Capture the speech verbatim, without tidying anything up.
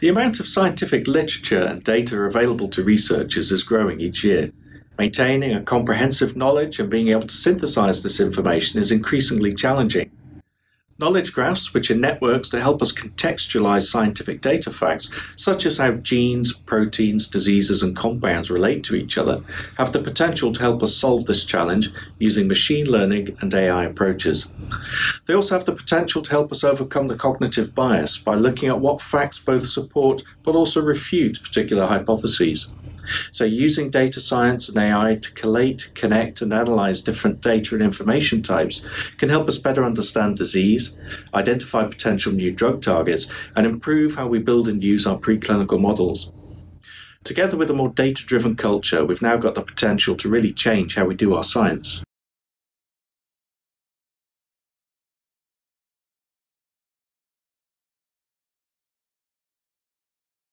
The amount of scientific literature and data available to researchers is growing each year. Maintaining a comprehensive knowledge and being able to synthesize this information is increasingly challenging. Knowledge graphs, which are networks that help us contextualize scientific data facts, such as how genes, proteins, diseases, and compounds relate to each other, have the potential to help us solve this challenge using machine learning and A I approaches. They also have the potential to help us overcome the cognitive bias by looking at what facts both support but also refute particular hypotheses. So using data science and A I to collate, connect, and analyze different data and information types can help us better understand disease, identify potential new drug targets, and improve how we build and use our preclinical models. Together with a more data-driven culture, we've now got the potential to really change how we do our science.